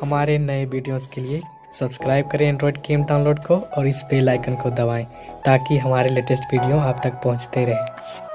हमारे नए वीडियोस के लिए सब्सक्राइब करें एंड्रॉयड गेम डाउनलोड को और इस बेल आइकन को दबाएं ताकि हमारे लेटेस्ट वीडियो आप तक पहुंचते रहे।